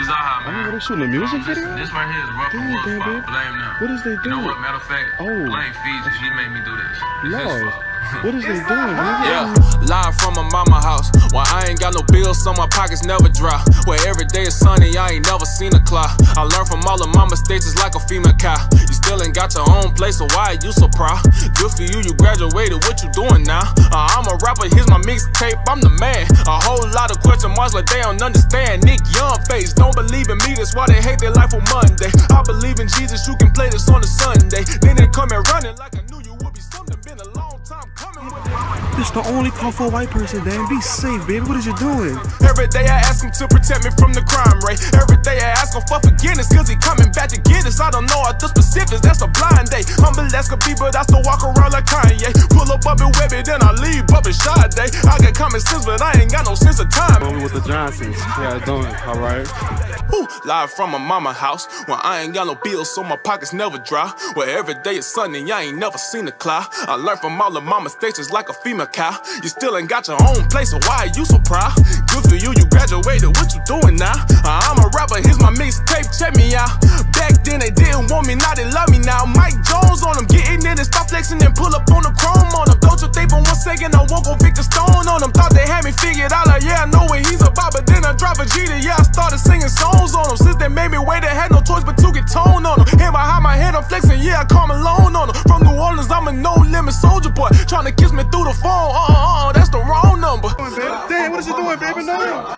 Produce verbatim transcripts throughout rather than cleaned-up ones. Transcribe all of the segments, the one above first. This is our hot man. Oh, they shooting a music video? This, this right here is Rough and Wolf Spot. Blame them. What is they doing? You know what? Matter of fact, oh. blame Feezy. He made me do this. No. What is they doing? Yeah, live from my mama house. Why I ain't got no bills, so my pockets never dry. Where every day is sunny, I ain't never seen a clock. I learned from all of my mistakes, just like a female cow. You still ain't got your own place, so why are you so proud? Good for you, you graduated, what you doing now? Uh, I'm a rapper, here's my mixtape, I'm the man. A whole lot of question marks, like they don't understand. Nick Young face, don't believe in me, that's why they hate their life on Monday. I believe in Jesus, you can play this on a Sunday. Then they come and running like I knew you would be something, been a long time coming with it. This the only call for a white person, damn. Be safe, baby. What is you doing? Every day I ask him to protect me from the crime rate. Every day I ask him for forgiveness, cause he coming back to get us. I don't know all the specifics, that's a blind date. I'm a Alaska people, I still walk around like Kanye. Pull up up and web it, then I leave up and shot day. I got common sense, but I ain't got no sense of time. Only with the Johnsons, yeah, I don't, alright? Ooh, live from my mama house. When I ain't got no bills, so my pockets never dry. Where every day is sunny, I ain't never seen a cloud. I learned from all of my mistakes, just like a female cow. You still ain't got your own place, so why are you so proud? Good for you, you graduated, what you doing now? Uh, I'm a rapper, here's my mixtape, check me out. Back then they didn't want me, now they love me now. Mike Jones on them, getting in and stop flexing and pull up on the chrome on them. Don't you think for one second I won't go Victor Stone on them? Thought they had me figured out, like yeah, I know what he's about, but then I drop a G to, yeah, I started singing songs on them. Since they made me wait, they had no choice but to get toned on them. Hit my high, my head, I'm flexing, yeah, I come alone on them. From New Orleans, I'm a no-limit soldier boy, trying to kiss me through the phone. Uh-uh-uh, that's the wrong number. Damn, what is you doing, baby? No.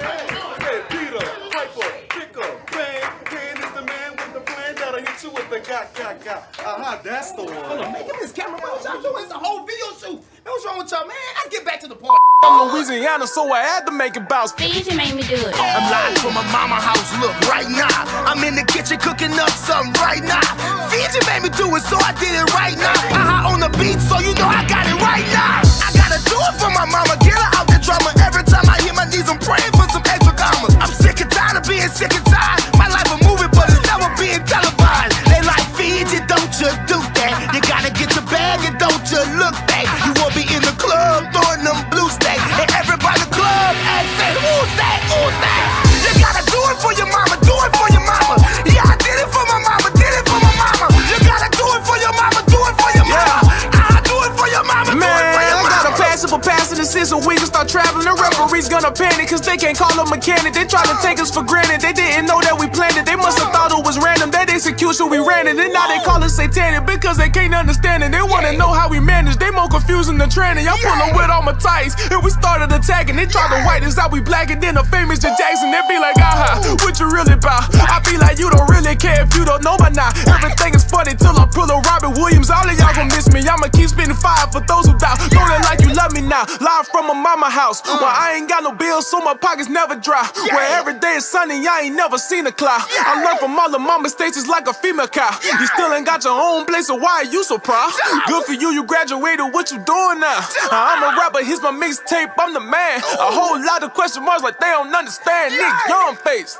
Hey, Peter, Piper, pick up, bang. Pan is the man with the plan that'll hit you with the got, got, got. Uh-huh, that's the one. Hold on, man, give me this camera, bro. What y'all doing? It's a whole video shoot. Man, what's wrong with y'all, man? Let's get back to the point. I'm Louisiana, so I had to make it bounce. Feezy made me do it. I'm live from my mama house, look, right now. I'm in the kitchen cooking up something right now. Feezy made me do it, so I did it right now. I hot on the beat, so you know I got it right now. I gotta do it for my mama, get her out the drama. Every time I hit my knees, I'm praying for some extra commas. I'm sick and tired of being sick and tired. My life a movie, but it's never being televised. They like, Feezy, don't you do that. You gotta get your bag and don't you look back. You won't be in the club throwing them blue stacks. And everybody in the club asking, who's that, who's that? You gotta do it for your mama, do it for your mama. Yeah, I did it for my mama, did it for my mama. You gotta do it for your mama, do it for your mama. I do it for your mama, do it for your mama. Man, I got a passion for passing the system. We can start traveling. The referee's gonna panic, cause they can't call a mechanic. They try to take us for granted. They didn't know that we planned it. They must have thought it was random. That execution, we ran it. And now they call us satanic because they can't understand it. They wanna know how we manage. They more confusing than training. Y'all pullin' with all my tights. And we started attacking. They tried to white us out, we black. And then the famous J. Jackson, they be like, aha, what you really about? I be like, you don't really care if you don't know by now. Everything is funny till I pull a Robert Williams. All of y'all gon' miss me. I'ma keep spinning fire for those who doubt. Know that like you love me now. Live from my mama house. Why I ain't got no bills, so my pockets never dry. Where every day is sunny, I ain't never seen a cloud. I learned from all of my mistakes, just like a female cow. You still ain't got your own place, so why are you so proud? Good for you, you graduated, what you doing now? I'm a rapper, here's my mixtape, I'm the man. A whole lot of question marks like they don't understand. Nick Young face.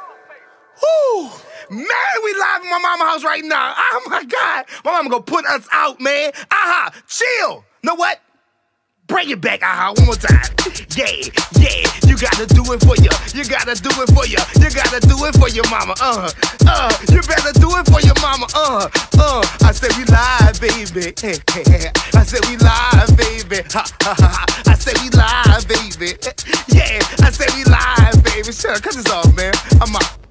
Woo! Man, we live in my mama house right now. Oh my God, my mama gonna put us out, man. Aha, chill. Know what? Bring it back, aha, one more time. Yeah, yeah, you gotta do it for you. You gotta do it for you. You gotta do it for your mama, uh, uh. You better do it for your mama, uh, uh. I said we live, baby. I said we live, baby. Ha, ha, ha. I said we live, baby. Yeah, I said we live, baby. Sure, cut this off, man. I'm out.